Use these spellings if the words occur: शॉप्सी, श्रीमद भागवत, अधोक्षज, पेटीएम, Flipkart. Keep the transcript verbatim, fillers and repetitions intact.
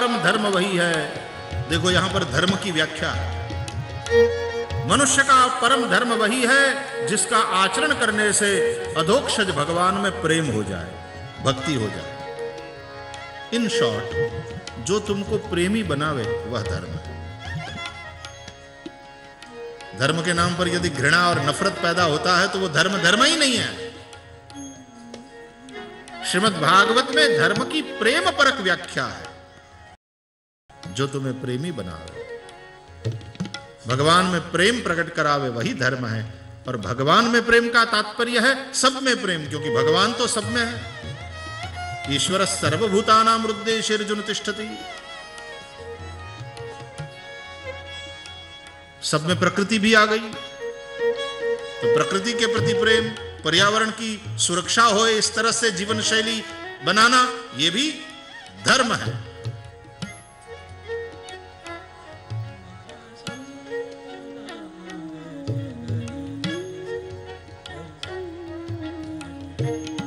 परम धर्म वही है। देखो यहां पर धर्म की व्याख्या, मनुष्य का परम धर्म वही है जिसका आचरण करने से अधोक्षज भगवान में प्रेम हो जाए, भक्ति हो जाए। इन शॉर्ट, जो तुमको प्रेमी बनावे वह धर्म है। धर्म के नाम पर यदि घृणा और नफरत पैदा होता है तो वो धर्म धर्म ही नहीं है। श्रीमद भागवत में धर्म की प्रेम परक व्याख्या है, जो तुम्हें प्रेमी बनावे, भगवान में प्रेम प्रकट करावे, वही धर्म है। और भगवान में प्रेम का तात्पर्य है सब में प्रेम, क्योंकि भगवान तो सब में है। ईश्वर सर्वभूतानां हृद्देशेऽर्जुन तिष्ठति। सब में प्रकृति भी आ गई, तो प्रकृति के प्रति प्रेम, पर्यावरण की सुरक्षा हो, इस तरह से जीवन शैली बनाना, यह भी धर्म है। Thank you.